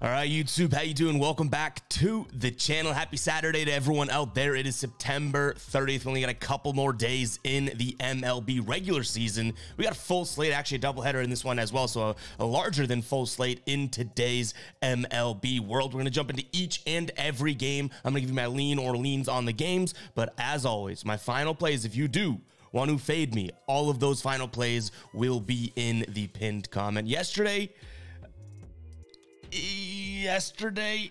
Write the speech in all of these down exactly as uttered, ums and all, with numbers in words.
All right, YouTube, how you doing? Welcome back to the channel. Happy Saturday to everyone out there. It is September thirtieth. We only got a couple more days in the M L B regular season. We got a full slate, actually a doubleheader in this one as well, so a, a larger than full slate in today's M L B world. We're going to jump into each and every game. I'm going to give you my lean or leans on the games, but as always, my final plays, if you do want to fade me, all of those final plays will be in the pinned comment. Yesterday... Yesterday,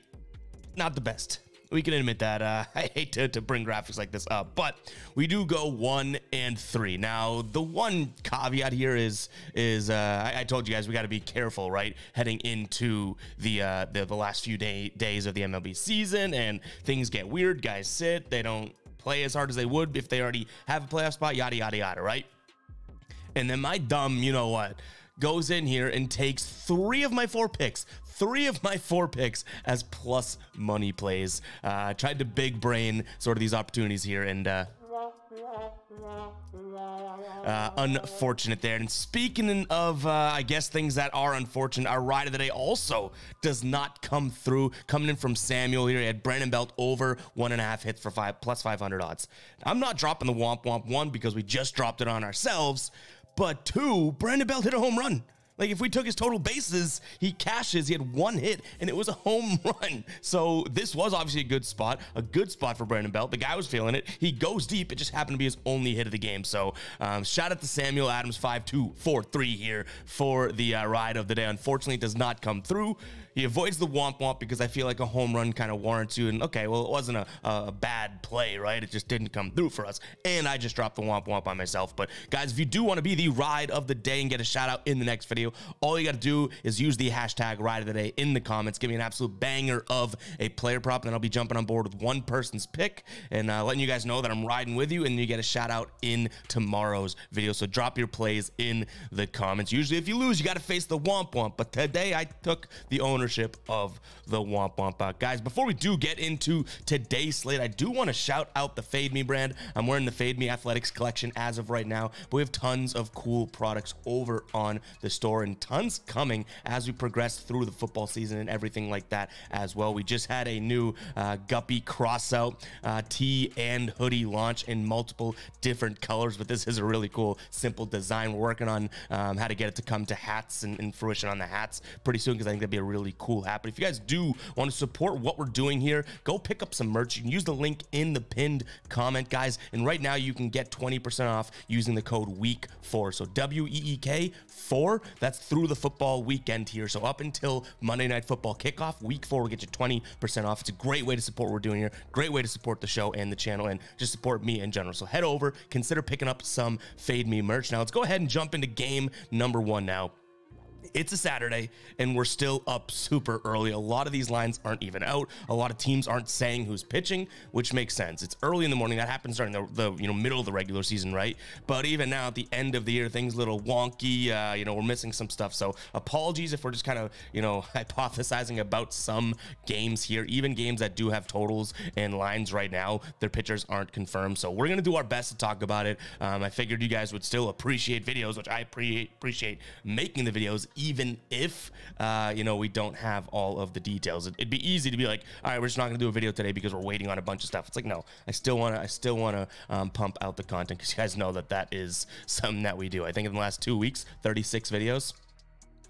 not the best. We can admit that. Uh, I hate to, to bring graphics like this up, but we do go one and three. Now, the one caveat here is is uh, I, I told you guys we got to be careful, right? Heading into the uh, the, the last few day, days of the M L B season, and things get weird. Guys sit, they don't play as hard as they would if they already have a playoff spot. Yada yada yada, right? And then my dumb, you know what, goes in here and takes three of my four picks. Three of my four picks as plus money plays. Uh, tried to big brain sort of these opportunities here, and uh, uh, unfortunate there. And speaking of, uh, I guess, things that are unfortunate, our ride of the day also does not come through. Coming in from Samuel here, he had Brandon Belt over one and a half hits for five plus five hundred odds. I'm not dropping the womp womp one because we just dropped it on ourselves, but two, Brandon Belt hit a home run. Like, if we took his total bases, he cashes. He had one hit, and it was a home run. So this was obviously a good spot, a good spot for Brandon Belt. The guy was feeling it. He goes deep. It just happened to be his only hit of the game. So um, shout out to Samuel Adams, five two four three here for the uh, ride of the day. Unfortunately, it does not come through. He avoids the womp womp because I feel like a home run kind of warrants you. And, okay, well, it wasn't a, a bad play, right? It just didn't come through for us. And I just dropped the womp womp by myself. But, guys, if you do want to be the ride of the day and get a shout-out in the next video, all you got to do is use the hashtag ride of the day in the comments. Give me an absolute banger of a player prop, and then I'll be jumping on board with one person's pick and uh, letting you guys know that I'm riding with you, and you get a shout-out in tomorrow's video. So drop your plays in the comments. Usually, if you lose, you got to face the womp womp. But today, I took the owner of the Womp Womp out. Guys, before we do get into today's slate, I do want to shout out the Fade Me brand. I'm wearing the Fade Me Athletics collection as of right now, but we have tons of cool products over on the store and tons coming as we progress through the football season and everything like that as well. We just had a new uh, Guppy crossout uh, tee and hoodie launch in multiple different colors, but this is a really cool, simple design. We're working on um, how to get it to come to hats and, and fruition on the hats pretty soon because I think that'd be a really cool app. But if you guys do want to support what we're doing here, go pick up some merch. You can use the link in the pinned comment, guys, and right now you can get twenty percent off using the code week four, so W E E K four. That's through the football weekend here, so up until Monday Night Football kickoff, week four will get you twenty percent off. It's a great way to support what we're doing here, great way to support the show and the channel, and just support me in general. So head over, consider picking up some Fade Me merch. Now let's go ahead and jump into game number one now. It's a Saturday, and we're still up super early. A lot of these lines aren't even out. A lot of teams aren't saying who's pitching, which makes sense. It's early in the morning. That happens during the, the you know middle of the regular season, right? But even now at the end of the year, things a little wonky. Uh, you know, we're missing some stuff. So apologies if we're just kind of you know hypothesizing about some games here, even games that do have totals and lines right now. Their pitchers aren't confirmed, so we're gonna do our best to talk about it. Um, I figured you guys would still appreciate videos, which I pre appreciate making the videos. Even if, uh, you know, we don't have all of the details, it'd be easy to be like, all right, we're just not gonna do a video today because we're waiting on a bunch of stuff. It's like, no, I still wanna, I still wanna um, pump out the content because you guys know that that is something that we do. I think in the last two weeks, thirty-six videos,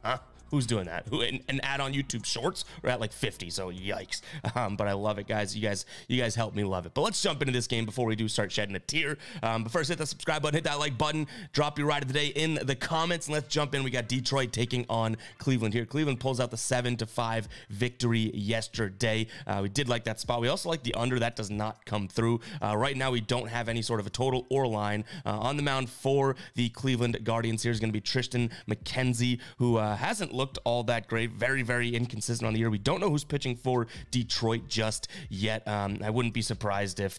huh? Who's doing that? Who and, and add on YouTube Shorts? We're at like fifty, so yikes. Um, but I love it, guys. You guys, you guys help me love it. But let's jump into this game before we do start shedding a tear. Um, but first, hit that subscribe button, hit that like button, drop your ride of the day in the comments, and let's jump in. We got Detroit taking on Cleveland here. Cleveland pulls out the seven to five victory yesterday. Uh, we did like that spot. We also like the under. That does not come through. Uh, right now, we don't have any sort of a total or line uh, on the mound for the Cleveland Guardians. Here is going to be Tristan McKenzie, who uh, hasn't looked all that great. Very, very inconsistent on the year. We don't know who's pitching for Detroit just yet. Um, I wouldn't be surprised if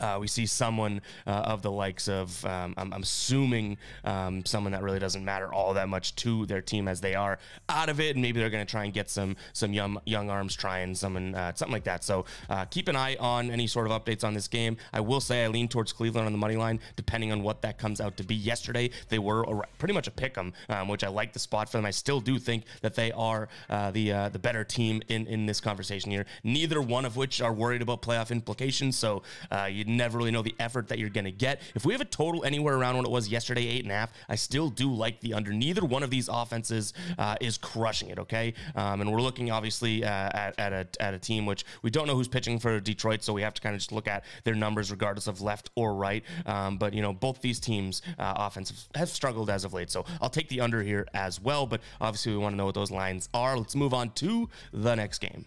Uh, we see someone uh, of the likes of, um, I'm, I'm assuming, um, someone that really doesn't matter all that much to their team as they are out of it, and maybe they're going to try and get some some young young arms trying someone uh, something like that. So uh, keep an eye on any sort of updates on this game. I will say I lean towards Cleveland on the money line, depending on what that comes out to be. Yesterday they were pretty much a pick 'em, um, which I like the spot for them. I still do think that they are uh, the uh, the better team in in this conversation here. Neither one of which are worried about playoff implications. So uh, you. Never really know the effort that you're going to get. If we have a total anywhere around what it was yesterday, eight and a half, I still do like the under. Neither one of these offenses uh, is crushing it, okay? Um, and we're looking, obviously, uh, at, at, a, at a team which we don't know who's pitching for Detroit, so we have to kind of just look at their numbers regardless of left or right. Um, but, you know, both these teams' uh, offense have struggled as of late, so I'll take the under here as well. But obviously, we want to know what those lines are. Let's move on to the next game.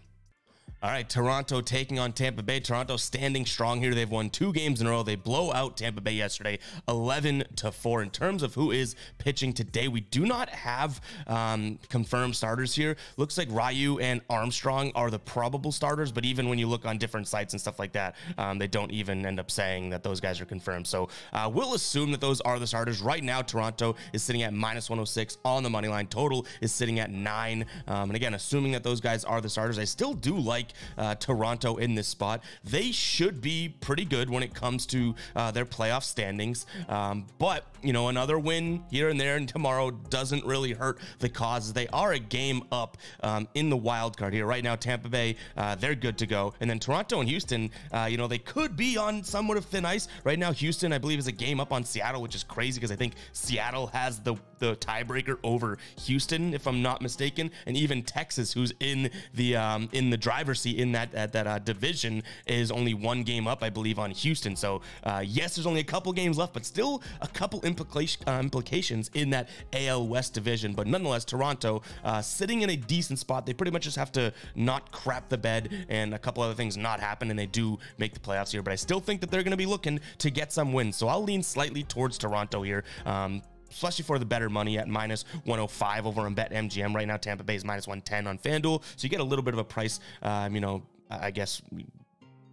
All right, Toronto taking on Tampa Bay. Toronto standing strong here. They've won two games in a row. They blow out Tampa Bay yesterday, eleven to four. In terms of who is pitching today, we do not have um, confirmed starters here. Looks like Ryu and Armstrong are the probable starters, but even when you look on different sites and stuff like that, um, they don't even end up saying that those guys are confirmed. So uh, we'll assume that those are the starters. Right now, Toronto is sitting at minus one oh six on the money line. Total is sitting at nine. Um, and again, assuming that those guys are the starters, I still do like Uh, Toronto in this spot. They should be pretty good when it comes to uh, their playoff standings, um, but you know, another win here and there and tomorrow doesn't really hurt the cause. They are a game up um, in the wild card here right now. Tampa Bay, uh, they're good to go, and then Toronto and Houston, uh, you know, they could be on somewhat of thin ice right now. Houston, I believe, is a game up on Seattle, which is crazy because I think Seattle has the the tiebreaker over Houston, if I'm not mistaken, and even Texas, who's in the um, in the driver's in that that, that uh, division, is only one game up, I believe, on Houston. So uh, yes, there's only a couple games left, but still a couple implication, uh, implications in that A L West division. But nonetheless, Toronto uh, sitting in a decent spot. They pretty much just have to not crap the bed and a couple other things not happen, and they do make the playoffs here. But I still think that they're going to be looking to get some wins. So I'll lean slightly towards Toronto here. Um, especially for the better money at minus one oh five over on BetMGM. Right now, Tampa Bay is minus one ten on FanDuel. So you get a little bit of a price, um, you know, I guess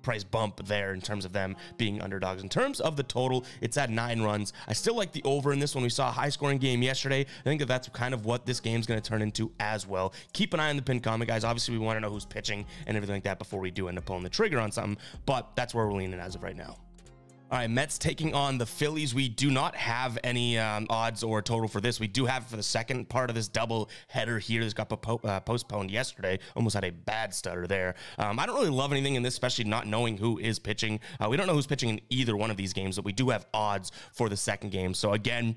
price bump there in terms of them being underdogs. In terms of the total, it's at nine runs. I still like the over in this one. We saw a high scoring game yesterday. I think that that's kind of what this game's going to turn into as well. Keep an eye on the pinned comment, guys. Obviously, we want to know who's pitching and everything like that before we do end up pulling the trigger on something, but that's where we're leaning as of right now. All right, Mets taking on the Phillies. We do not have any um, odds or total for this. We do have for the second part of this double header here. This got po uh, postponed yesterday. Almost had a bad stutter there. Um, I don't really love anything in this, especially not knowing who is pitching. Uh, we don't know who's pitching in either one of these games, but we do have odds for the second game. So again,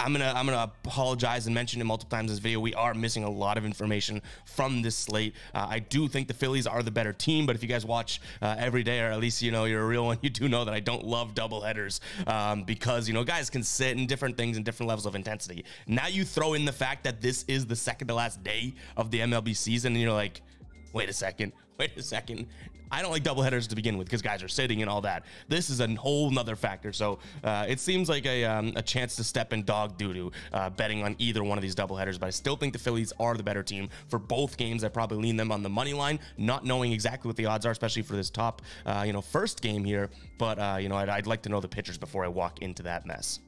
I'm gonna I'm gonna apologize and mention it multiple times in this video. We are missing a lot of information from this slate. Uh, I do think the Phillies are the better team, but if you guys watch uh, every day, or at least you know you're a real one, you do know that I don't love doubleheaders um, because you know guys can sit in different things and different levels of intensity. Now you throw in the fact that this is the second to last day of the M L B season, and you're like, wait a second, wait a second. I don't like doubleheaders to begin with because guys are sitting and all that. This is a whole nother factor. So uh, it seems like a, um, a chance to step in dog doo-doo uh, betting on either one of these doubleheaders, but I still think the Phillies are the better team for both games. I probably lean them on the money line, not knowing exactly what the odds are, especially for this top, uh, you know, first game here. But, uh, you know, I'd, I'd like to know the pitchers before I walk into that mess.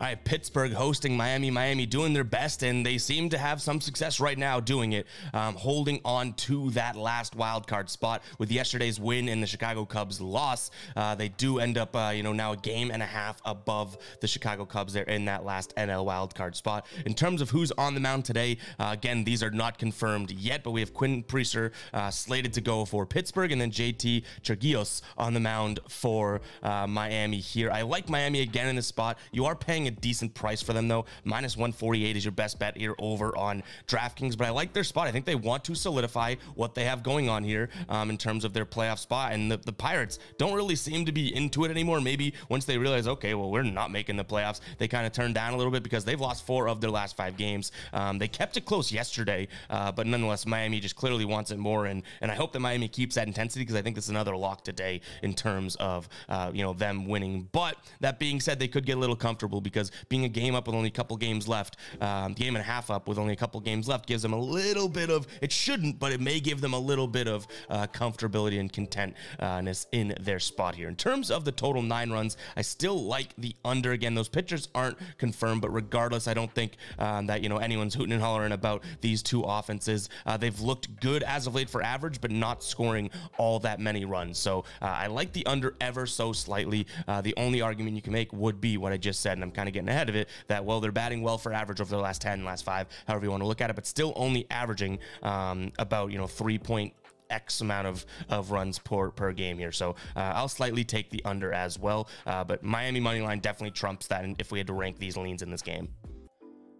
All right, Pittsburgh hosting Miami. Miami doing their best, and they seem to have some success right now doing it, um, holding on to that last wild card spot with yesterday's win and the Chicago Cubs loss. Uh, they do end up, uh, you know, now a game and a half above the Chicago Cubs. They're in that last N L wild card spot. In terms of who's on the mound today, uh, again, these are not confirmed yet, but we have Quinn Priester uh, slated to go for Pittsburgh, and then J T Chirgios on the mound for uh, Miami here. I like Miami again in this spot. You are paying a decent price for them though. Minus one forty-eight is your best bet here over on DraftKings, but I like their spot. I think they want to solidify what they have going on here um, in terms of their playoff spot, and the, the Pirates don't really seem to be into it anymore. Maybe once they realize, okay, well, we're not making the playoffs, they kind of turned down a little bit because they've lost four of their last five games. Um, they kept it close yesterday, uh, but nonetheless, Miami just clearly wants it more, and and I hope that Miami keeps that intensity because I think this is another lock today in terms of uh, you know them winning. But that being said, they could get a little comfortable because because being a game up with only a couple games left, um, game and a half up with only a couple games left, gives them a little bit of, it shouldn't, but it may give them a little bit of uh, comfortability and contentness in their spot here. In terms of the total nine runs, I still like the under. Again, those pitchers aren't confirmed, but regardless, I don't think um, that, you know, anyone's hooting and hollering about these two offenses. Uh, they've looked good as of late for average, but not scoring all that many runs. So uh, I like the under ever so slightly. Uh, the only argument you can make would be what I just said, and I'm kind of getting ahead of it, that, well, they're batting well for average over the last ten, last five, however you want to look at it, but still only averaging um, about, you know, three point X amount of, of runs per, per game here. So uh, I'll slightly take the under as well, uh, but Miami money line definitely trumps that if we had to rank these leans in this game.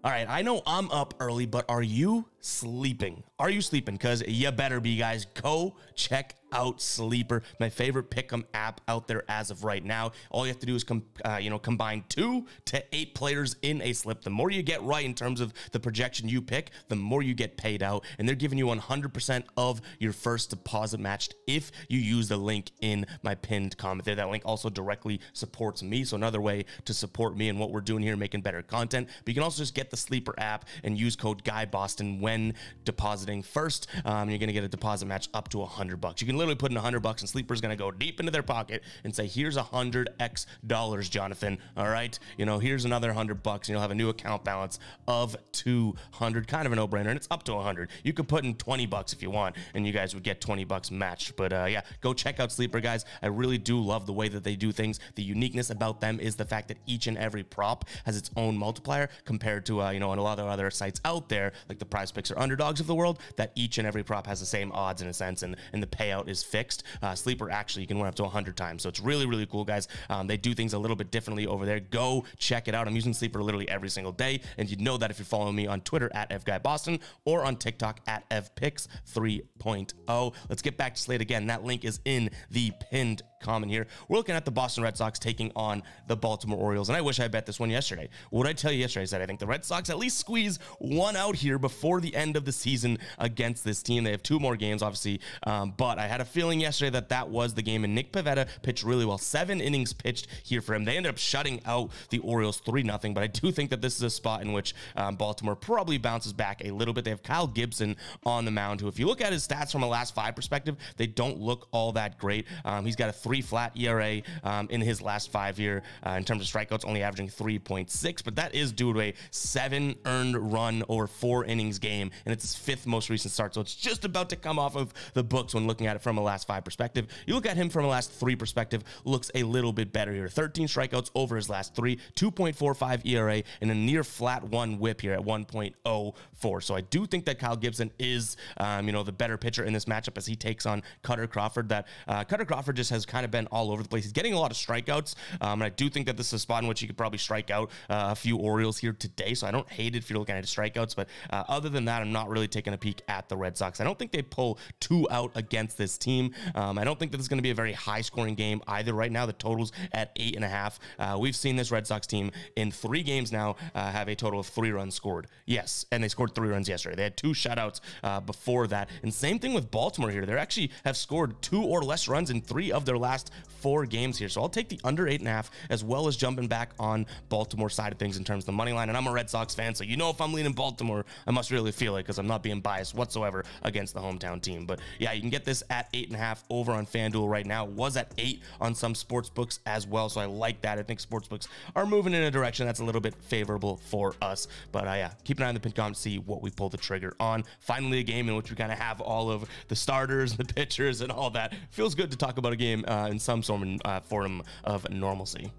All right, I know I'm up early, but are you sleeping? Are you sleeping? Because you better be, guys. Go check out Sleeper, my favorite pick'em app out there as of right now. All you have to do is com uh, you know, combine two to eight players in a slip. The more you get right in terms of the projection you pick, the more you get paid out, and they're giving you one hundred percent of your first deposit matched if you use the link in my pinned comment there. That link also directly supports me, so another way to support me and what we're doing here, making better content. But you can also just get the Sleeper app and use code GuyBoston when depositing first, um, and you're gonna get a deposit match up to one hundred bucks. You can literally put in one hundred bucks and Sleeper's gonna go deep into their pocket and say, here's one hundred X dollars, Jonathan. All right, you know, here's another one hundred bucks, and you'll have a new account balance of two hundred. Kind of a no-brainer, and it's up to one hundred. You could put in twenty bucks if you want, and you guys would get twenty bucks matched. But uh, yeah, go check out Sleeper, guys. I really do love the way that they do things. The uniqueness about them is the fact that each and every prop has its own multiplier compared to uh, you know, on a lot of other sites out there, like the PrizePicks or Underdogs of the world, that each and every prop has the same odds in a sense, and and the payout is fixed. uh, Sleeper, actually, you can win up to one hundred times, so it's really, really cool, guys. Um, they do things a little bit differently over there. Go check it out. I'm using Sleeper literally every single day, and you know that if you're following me on Twitter at FGuyBoston or on TikTok at F Picks three point oh. Let's get back to Slate again. That link is in the pinned comment here. We're looking at the Boston Red Sox taking on the Baltimore Orioles, and I wish I bet this one yesterday. What did I tell you yesterday? I said I think the Red Sox at least squeeze one out here before the end of the season against this team. They have two more games, obviously, um, but I had a feeling yesterday that that was the game, and Nick Pivetta pitched really well. Seven innings pitched here for him. They ended up shutting out the Orioles three nothing, but I do think that this is a spot in which um, Baltimore probably bounces back a little bit. They have Kyle Gibson on the mound, who, if you look at his stats from a last five perspective, they don't look all that great. Um, he's got a three flat E R A um, in his last five year uh, in terms of strikeouts, only averaging three point six, but that is due to a seven earned run or four innings game, and it's his fifth most recent start, so it's just about to come off of the books when looking at it from a last five perspective. You look at him from a last three perspective, looks a little bit better here. thirteen strikeouts over his last three, two point four five E R A, and a near flat one whip here at one point oh four. So I do think that Kyle Gibson is, um, you know, the better pitcher in this matchup as he takes on Cutter Crawford. That uh, Cutter Crawford just has kind of been all over the place. He's getting a lot of strikeouts, um, and I do think that this is a spot in which he could probably strike out uh, a few Orioles here today, so I don't hate it if you're looking at strikeouts, but uh, other than that, I'm not really taking a peek at the Red Sox. I don't think they pull two out against this team. Um, I don't think that it's going to be a very high-scoring game either. Right now, the total's at eight and a half. Uh, we've seen this Red Sox team in three games now uh, have a total of three runs scored. Yes, and they scored three runs yesterday. They had two shutouts uh, before that, and same thing with Baltimore here. They actually have scored two or less runs in three of their last four games here, so I'll take the under eight and a half, as well as jumping back on Baltimore side of things in terms of the money line. And I'm a Red Sox fan, so you know if I'm leaning Baltimore, I must really feel it, because I'm not being biased whatsoever against the hometown team. But yeah, you can get this at eight and a half over on FanDuel right now. It was at eight on some sports books as well, so I like that. I think sports books are moving in a direction that's a little bit favorable for us. But uh, yeah, keep an eye on the pinned comment to see what we pull the trigger on. Finally, a game in which we kind of have all of the starters, the pitchers, and all that. Feels good to talk about a game uh, in some sort of uh, form of normalcy.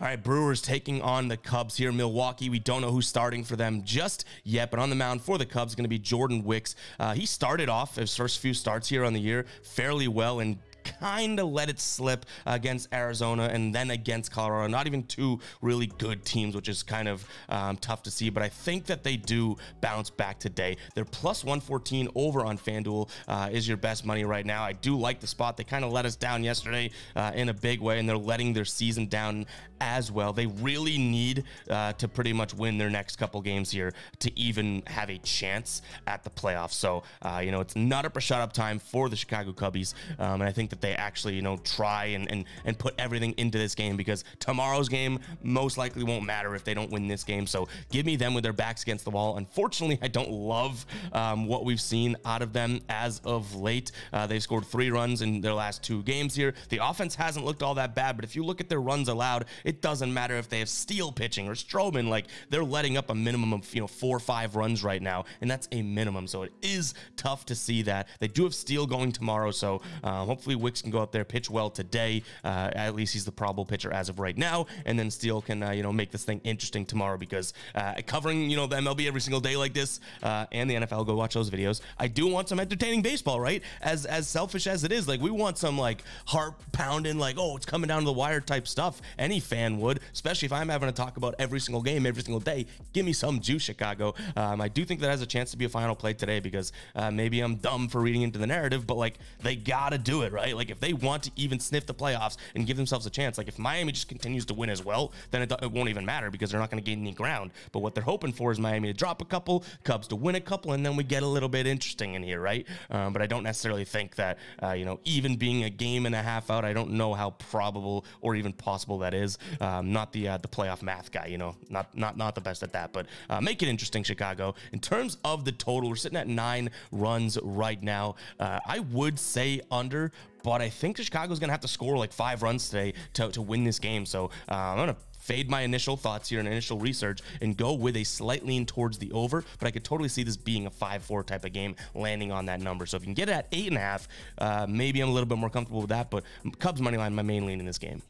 All right, Brewers taking on the Cubs here. Milwaukee, we don't know who's starting for them just yet, but on the mound for the Cubs is going to be Jordan Wicks. Uh, he started off his first few starts here on the year fairly well and kind of let it slip against Arizona and then against Colorado. Not even two really good teams, which is kind of um, tough to see, but I think that they do bounce back today. They're plus one fourteen over on FanDuel uh, is your best money right now. I do like the spot. They kind of let us down yesterday uh, in a big way, and they're letting their season down as well. They really need uh, to pretty much win their next couple games here to even have a chance at the playoffs. So, uh, you know, it's not up or shut up time for the Chicago Cubbies, um, and I think that they actually, you know, try and, and, and put everything into this game, because tomorrow's game most likely won't matter if they don't win this game. So give me them with their backs against the wall. Unfortunately, I don't love um, what we've seen out of them as of late. Uh, they've scored three runs in their last two games here. The offense hasn't looked all that bad, but if you look at their runs allowed, it doesn't matter if they have Steele pitching or Stroman. Like, they're letting up a minimum of, you know, four or five runs right now, and that's a minimum. So it is tough to see that. They do have Steele going tomorrow, so uh, hopefully Wicks can go out there, pitch well today. Uh, at least he's the probable pitcher as of right now, and then Steele can, uh, you know, make this thing interesting tomorrow, because uh, covering, you know, the M L B every single day like this uh, and the N F L, go watch those videos. I do want some entertaining baseball, right? As as selfish as it is, like, we want some, like, heart pounding, like, oh, it's coming down to the wire type stuff. Any fan would, especially if I'm having to talk about every single game, every single day. Give me some juice, Chicago. Um, I do think that has a chance to be a final play today, because uh, maybe I'm dumb for reading into the narrative, but, like, they gotta do it, right? Like, if they want to even sniff the playoffs and give themselves a chance, like, if Miami just continues to win as well, then it, it won't even matter, because they're not going to gain any ground. But what they're hoping for is Miami to drop a couple, Cubs to win a couple, and then we get a little bit interesting in here, right? Um, but I don't necessarily think that, uh, you know, even being a game and a half out, I don't know how probable or even possible that is. Um, not the uh, the playoff math guy, you know, not not not the best at that, but uh, make it interesting, Chicago. In terms of the total, we're sitting at nine runs right now. Uh, I would say under, but I think Chicago's going to have to score like five runs today to, to win this game. So uh, I'm going to fade my initial thoughts here and initial research and go with a slight lean towards the over, but I could totally see this being a five four type of game, landing on that number. So if you can get it at eight and a half, uh, maybe I'm a little bit more comfortable with that, but Cubs money line, my main lean in this game.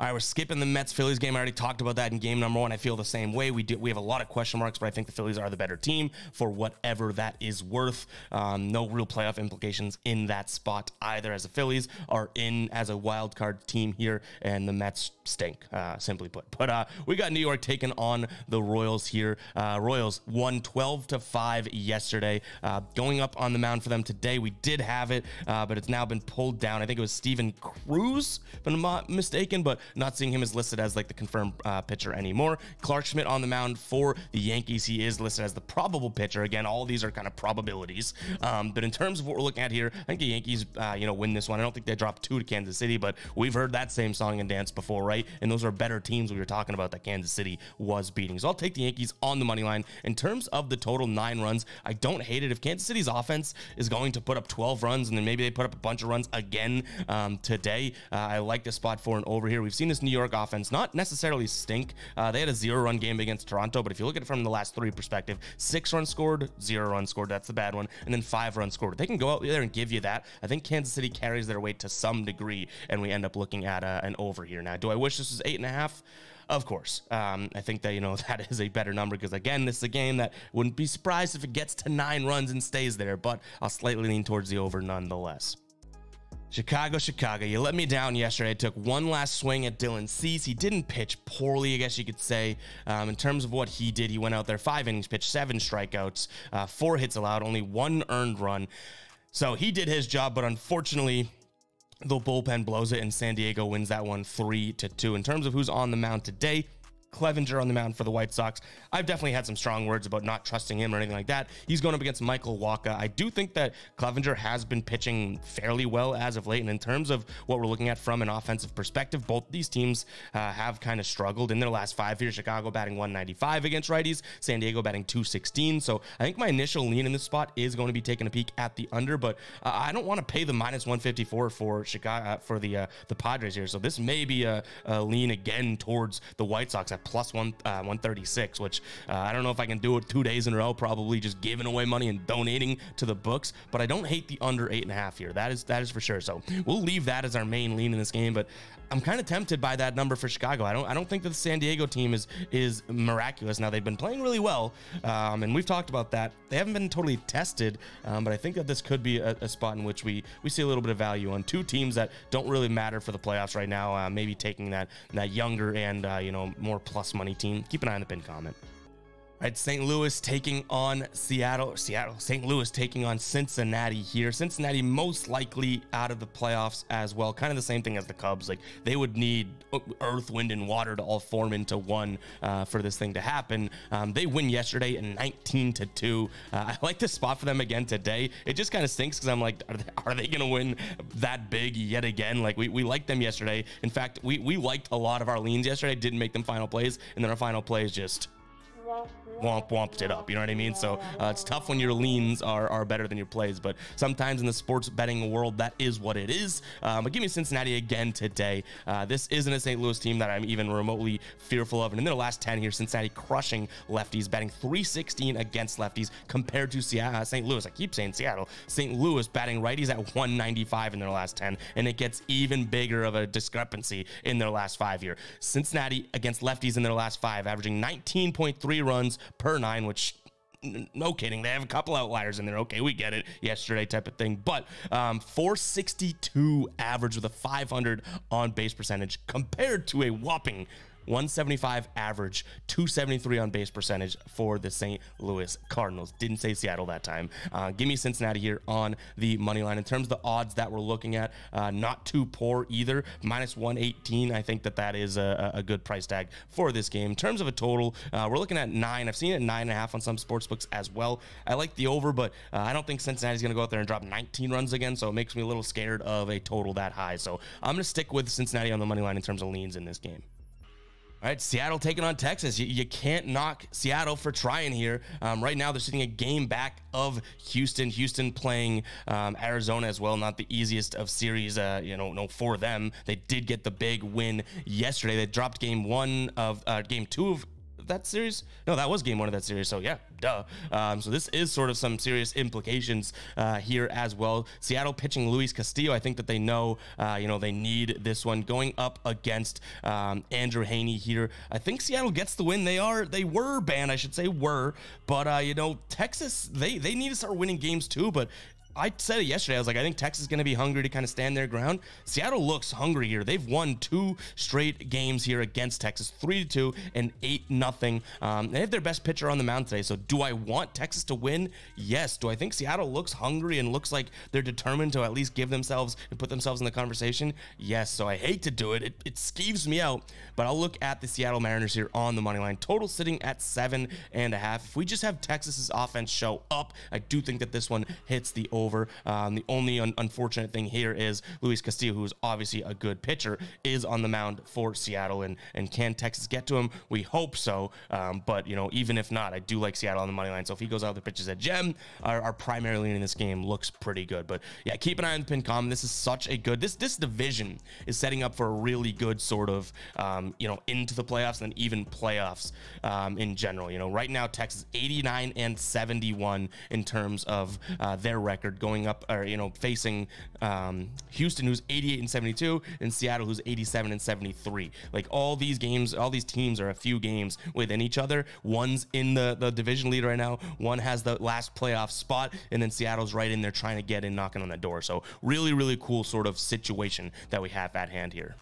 All right, we're skipping the Mets-Phillies game. I already talked about that in game number one. I feel the same way. We do. We have a lot of question marks, but I think the Phillies are the better team for whatever that is worth. Um, no real playoff implications in that spot either, as the Phillies are in as a wild card team here, and the Mets stink, uh, simply put. But uh, we got New York taking on the Royals here. Uh, Royals won twelve to five yesterday. Uh, going up on the mound for them today. We did have it, uh, but it's now been pulled down. I think it was Steven Cruz, if I'm not mistaken, but not seeing him as listed as like the confirmed uh, pitcher anymore. Clark Schmidt on the mound for the Yankees. He is listed as the probable pitcher. Again, all these are kind of probabilities. Um, but in terms of what we're looking at here, I think the Yankees, uh, you know, win this one. I don't think they dropped two to Kansas City, but we've heard that same song and dance before, right? And those are better teams we were talking about that Kansas City was beating. So I'll take the Yankees on the money line. In terms of the total nine runs, I don't hate it. If Kansas City's offense is going to put up twelve runs and then maybe they put up a bunch of runs again um, today, uh, I like the spot for an over here. We've seen this New York offense not necessarily stink. Uh, they had a zero-run game against Toronto, but if you look at it from the last three perspective, six runs scored, zero runs scored. That's the bad one. And then five runs scored. They can go out there and give you that. I think Kansas City carries their weight to some degree, and we end up looking at uh, an over here. Now, do I wish this was eight and a half? Of course. Um, I think that, you know, that is a better number because, again, this is a game that wouldn't be surprised if it gets to nine runs and stays there, but I'll slightly lean towards the over nonetheless. Chicago, Chicago, you let me down yesterday. I took one last swing at Dylan Cease. He didn't pitch poorly, I guess you could say. Um, in terms of what he did, he went out there, five innings pitched, seven strikeouts, uh, four hits allowed, only one earned run. So he did his job, but unfortunately, the bullpen blows it, and San Diego wins that one three to two. In terms of who's on the mound today, Clevenger on the mound for the White Sox. I've definitely had some strong words about not trusting him or anything like that. He's going up against Michael Wacha. I do think that Clevenger has been pitching fairly well as of late, and in terms of what we're looking at from an offensive perspective, both these teams uh, have kind of struggled in their last five years. Chicago batting one ninety-five against righties, San Diego batting two sixteen. So I think my initial lean in this spot is going to be taking a peek at the under, but uh, I don't want to pay the minus one fifty-four for Chicago uh, for the uh, the Padres here. So this may be a, a lean again towards the White Sox at plus one uh, one thirty-six, which uh, I don't know if I can do it two days in a row, probably just giving away money and donating to the books, but I don't hate the under eight and a half here. That is that is for sure. So we'll leave that as our main lean in this game, but I'm kind of tempted by that number for Chicago. I don't I don't think that the San Diego team is is miraculous. Now, they've been playing really well, um, and we've talked about that. They haven't been totally tested, um, but I think that this could be a, a spot in which we we see a little bit of value on two teams that don't really matter for the playoffs right now. Uh, maybe taking that that younger and uh, you know more plus money team. Keep an eye on the pinned comment. right, Saint Louis taking on Seattle, or Seattle, Saint Louis taking on Cincinnati here. Cincinnati most likely out of the playoffs as well. Kind of the same thing as the Cubs. Like, they would need earth, wind, and water to all form into one uh, for this thing to happen. Um, they win yesterday in nineteen to two. Uh, I like this spot for them again today. It just kind of stinks because I'm like, are they, are they going to win that big yet again? Like, we, we liked them yesterday. In fact, we, we liked a lot of our leans yesterday. Didn't make them final plays. And then our final plays just... womp womped it up, you know what I mean? So uh, it's tough when your leans are, are better than your plays, but sometimes in the sports betting world, that is what it is. Um, but give me Cincinnati again today. Uh, this isn't a Saint Louis team that I'm even remotely fearful of. And in their last ten here, Cincinnati crushing lefties, batting three sixteen against lefties compared to Seattle, uh, Saint Louis. I keep saying Seattle. Saint Louis batting righties at one ninety-five in their last ten, and it gets even bigger of a discrepancy in their last five here. Cincinnati against lefties in their last five, averaging nineteen point three runs per nine, which, no kidding, they have a couple outliers in there. Okay, we get it, yesterday type of thing. But um, four sixty-two average with a five hundred on base percentage compared to a whopping one seventy-five average, two seventy-three on base percentage for the Saint Louis Cardinals. Didn't say Seattle that time. Uh, give me Cincinnati here on the money line. In terms of the odds that we're looking at, uh, not too poor either. minus one eighteen, I think that that is a, a good price tag for this game. In terms of a total, uh, we're looking at nine. I've seen it at nine and a half on some sports books as well. I like the over, but uh, I don't think Cincinnati's going to go out there and drop nineteen runs again, so it makes me a little scared of a total that high. So I'm going to stick with Cincinnati on the money line in terms of leans in this game. All right, Seattle taking on Texas. You, you can't knock Seattle for trying here. Um, right now, they're sitting a game back of Houston. Houston playing um, Arizona as well. Not the easiest of series, uh, you know, no for them. They did get the big win yesterday. They dropped game one of uh, game two of that series. No, that was game one of that series. So yeah, duh. Um, so this is sort of some serious implications uh, here as well. Seattle pitching Luis Castillo. I think that they know, uh, you know, they need this one going up against um, Andrew Haney here. I think Seattle gets the win. They are, they were banned, I should say were, but uh, you know, Texas, they, they need to start winning games too, but I said it yesterday. I was like, I think Texas is going to be hungry to kind of stand their ground. Seattle looks hungry here. They've won two straight games here against Texas, three to two and eight nothing. Um, they have their best pitcher on the mound today. So do I want Texas to win? Yes. Do I think Seattle looks hungry and looks like they're determined to at least give themselves and put themselves in the conversation? Yes. So I hate to do it. It, it skeeves me out, but I'll look at the Seattle Mariners here on the money line. Total sitting at seven and a half. If we just have Texas's offense show up, I do think that this one hits the over. Over. Um, the only un unfortunate thing here is Luis Castillo, who is obviously a good pitcher, is on the mound for Seattle, and and can Texas get to him? We hope so, um, but you know, even if not, I do like Seattle on the money line. So if he goes out the pitches at gem, our, our primary lean in this game looks pretty good. But yeah, keep an eye on the pin com. This is such a good. This this division is setting up for a really good sort of um, you know, into the playoffs and even playoffs um, in general. You know, right now Texas eighty-nine and seventy-one in terms of uh, their record. Going up, or you know, facing um, Houston, who's eighty-eight and seventy-two, and Seattle, who's eighty-seven and seventy-three. Like, all these games, all these teams are a few games within each other. One's in the, the division lead right now. One has the last playoff spot, and then Seattle's right in there trying to get in, knocking on the door. So really, really cool sort of situation that we have at hand here.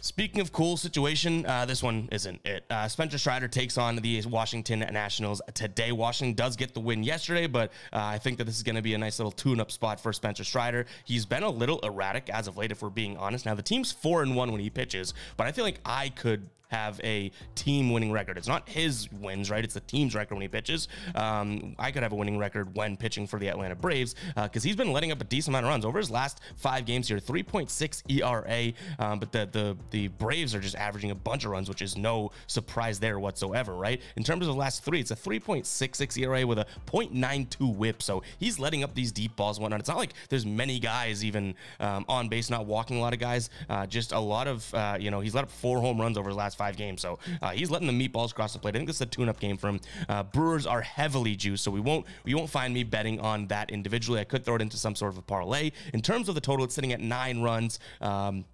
Speaking of cool situation, uh, this one isn't it. Uh, Spencer Strider takes on the Washington Nationals today. Washington does get the win yesterday, but uh, I think that this is going to be a nice little tune-up spot for Spencer Strider. He's been a little erratic as of late, if we're being honest. Now, the team's four and one when he pitches, but I feel like I could have a team winning record. It's not his wins, right? It's the team's record when he pitches. Um, I could have a winning record when pitching for the Atlanta Braves because uh, he's been letting up a decent amount of runs over his last five games here, three point six E R A. Um, but the, the the Braves are just averaging a bunch of runs, which is no surprise there whatsoever, right? In terms of the last three, it's a three point six six E R A with a point nine two whip. So he's letting up these deep balls and whatnot. It's not like there's many guys even um, on base, not walking a lot of guys, uh, just a lot of, uh, you know, he's let up four home runs over his last five games, so uh, he's letting the meatballs cross the plate. I think this is a tune-up game for him. Uh, Brewers are heavily juiced, so we won't we won't find me betting on that individually. I could throw it into some sort of a parlay. In terms of the total, it's sitting at nine runs. Um,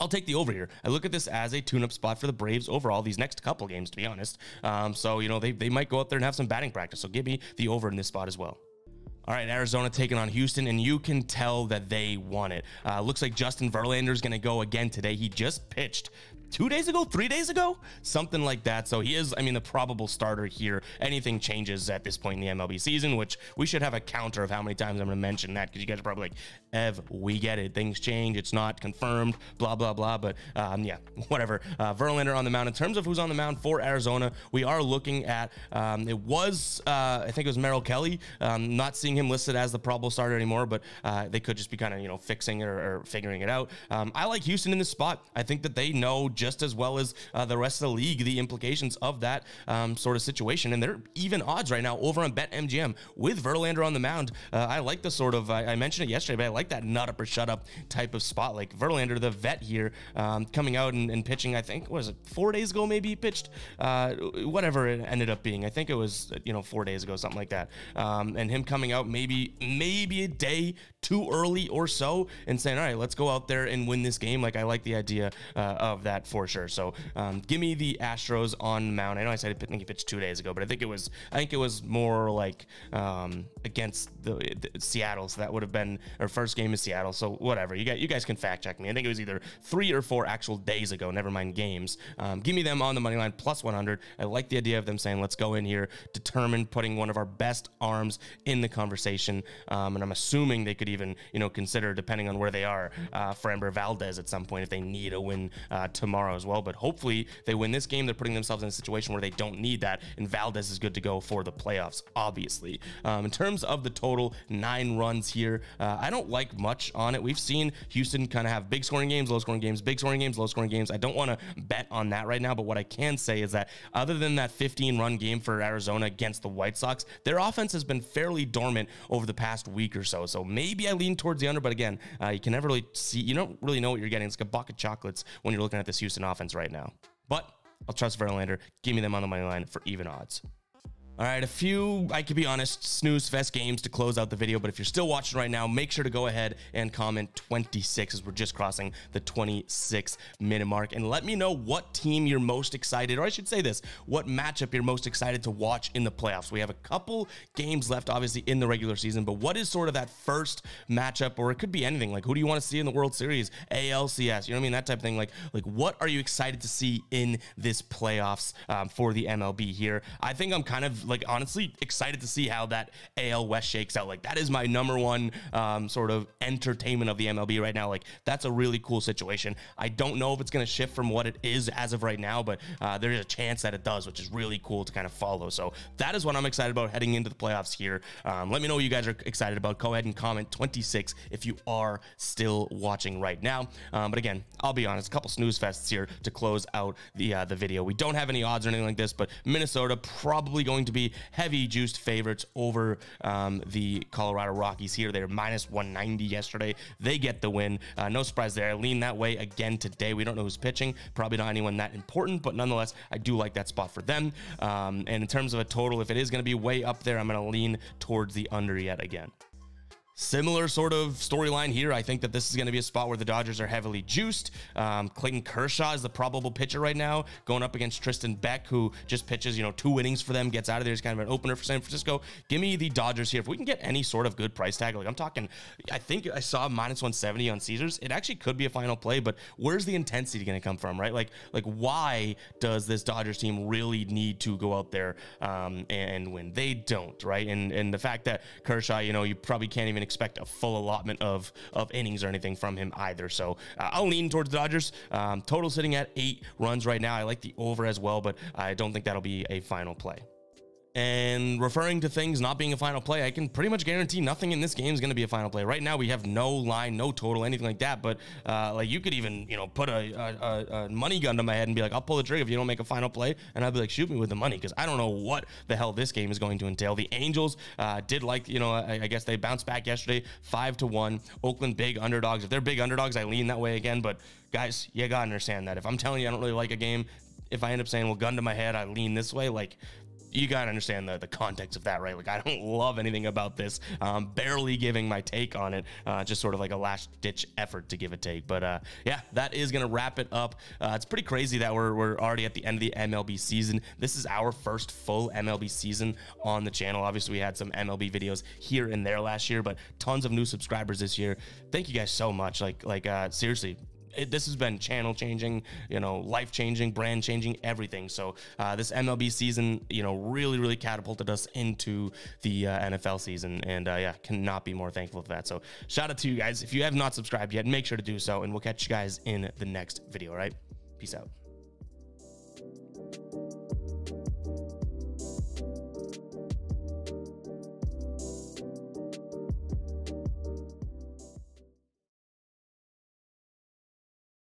I'll take the over here. I look at this as a tune-up spot for the Braves overall these next couple games, to be honest. Um, so you know, they they might go out there and have some batting practice. So give me the over in this spot as well. All right, Arizona taking on Houston, and you can tell that they want it. Uh, looks like Justin Verlander is going to go again today. He just pitched two days ago, three days ago, something like that. So he is, I mean, the probable starter here. Anything changes at this point in the M L B season, which we should have a counter of how many times I'm going to mention that, because you guys are probably like, Ev, we get it. Things change. It's not confirmed, blah, blah, blah. But um, yeah, whatever. Uh, Verlander on the mound. In terms of who's on the mound for Arizona, we are looking at, um, it was, uh, I think it was Merrill Kelly. Um, not seeing him listed as the probable starter anymore, but uh, they could just be kind of, you know, fixing it or, or figuring it out. Um, I like Houston in this spot. I think that they know just as well as uh, the rest of the league the implications of that um, sort of situation, and they're even odds right now over on BetMGM with Verlander on the mound. Uh, I like the sort of, I, I mentioned it yesterday, but I like that nut up or shut up type of spot. Like Verlander, the vet here, um, coming out and, and pitching, I think, what was it, four days ago maybe he pitched? Uh, whatever it ended up being. I think it was, you know, four days ago, something like that. Um, and him coming out maybe, maybe a day too early or so and saying, all right, let's go out there and win this game. Like, I like the idea uh, of that for sure. So um, give me the Astros on mound. I know I said I think he pitched two days ago, but I think it was I think it was more like um, against the, the Seattle. So that would have been our first game in Seattle. So whatever, you got, you guys can fact check me. I think it was either three or four actual days ago. Never mind games. Um, give me them on the money line plus one hundred. I like the idea of them saying, let's go in here, determined, putting one of our best arms in the conversation. Um, and I'm assuming they could even, you know, consider, depending on where they are, uh, Framber Valdez at some point if they need a win uh, tomorrow as well. But hopefully they win this game. They're putting themselves in a situation where they don't need that, and Valdez is good to go for the playoffs, obviously. Um, in terms of the total, nine runs here. Uh, I don't like much on it. We've seen Houston kind of have big scoring games, low scoring games, big scoring games, low scoring games. I don't want to bet on that right now, but what I can say is that other than that fifteen run game for Arizona against the White Sox, their offense has been fairly dormant over the past week or so. So maybe I lean towards the under, but again, uh, you can never really see, you don't really know what you're getting. It's like a bucket of chocolates when you're looking at this Houston offense right now. But I'll trust Verlander. Give me them on the money line for even odds. All right, a few, I could be honest, snooze fest games to close out the video, but if you're still watching right now, make sure to go ahead and comment twenty-six, as we're just crossing the twenty-six minute mark. And let me know what team you're most excited, or I should say this, what matchup you're most excited to watch in the playoffs. We have a couple games left, obviously, in the regular season, but what is sort of that first matchup, or it could be anything, like who do you want to see in the World Series, A L C S, you know what I mean, that type of thing. Like, like what are you excited to see in this playoffs um, for the M L B here? I think I'm kind of, like, honestly excited to see how that A L West shakes out. Like, that is my number one um, sort of entertainment of the M L B right now. Like, that's a really cool situation. I don't know if it's going to shift from what it is as of right now, but uh, there is a chance that it does, which is really cool to kind of follow. So that is what I'm excited about heading into the playoffs here. Um, let me know what you guys are excited about. Go ahead and comment twenty-six if you are still watching right now. Um, but again, I'll be honest, a couple snooze fests here to close out the, uh, the video. We don't have any odds or anything like this, but Minnesota probably going to be heavy juiced favorites over um, the Colorado Rockies here. They were minus one ninety yesterday. They get the win. Uh, no surprise there. I lean that way again today. We don't know who's pitching. Probably not anyone that important, but nonetheless, I do like that spot for them. Um, and in terms of a total, if it is going to be way up there, I'm going to lean towards the under yet again. Similar sort of storyline here. I think that this is going to be a spot where the Dodgers are heavily juiced. Um, Clayton Kershaw is the probable pitcher right now, going up against Tristan Beck, who just pitches, you know, two innings for them, gets out of there. It's kind of an opener for San Francisco. Give me the Dodgers here. If we can get any sort of good price tag, like I'm talking, I think I saw minus one seventy on Caesars. It actually could be a final play, but where's the intensity going to come from, right? Like, like why does this Dodgers team really need to go out there um, and win? They don't, right? And and the fact that Kershaw, you know, you probably can't even expect a full allotment of of innings or anything from him either. So uh, I'll lean towards the Dodgers. Um, total sitting at eight runs right now. I like the over as well, but I don't think that'll be a final play. And referring to things not being a final play, I can pretty much guarantee nothing in this game is going to be a final play. Right now, we have no line, no total, anything like that. But uh, like you could even, you know, put a, a, a money gun to my head and be like, I'll pull the trigger if you don't make a final play. And I'd be like, shoot me with the money, because I don't know what the hell this game is going to entail. The Angels uh, did like, you know, I, I guess they bounced back yesterday, five to one. Oakland big underdogs. If they're big underdogs, I lean that way again. But guys, you gotta understand that if I'm telling you I don't really like a game, if I end up saying, well, gun to my head, I lean this way, like, you got to understand the, the context of that, right? Like, I don't love anything about this. Um, barely giving my take on it. Uh, just sort of like a last-ditch effort to give a take. But, uh, yeah, that is going to wrap it up. Uh, it's pretty crazy that we're, we're already at the end of the M L B season. This is our first full M L B season on the channel. Obviously, we had some M L B videos here and there last year, but tons of new subscribers this year. Thank you guys so much. Like, like uh, seriously. It, this has been channel changing, you know, life changing, brand changing, everything. So uh, this M L B season, you know, really, really catapulted us into the uh, N F L season. And uh, yeah, cannot be more thankful for that. So shout out to you guys. If you have not subscribed yet, make sure to do so. And we'll catch you guys in the next video. All right. Peace out.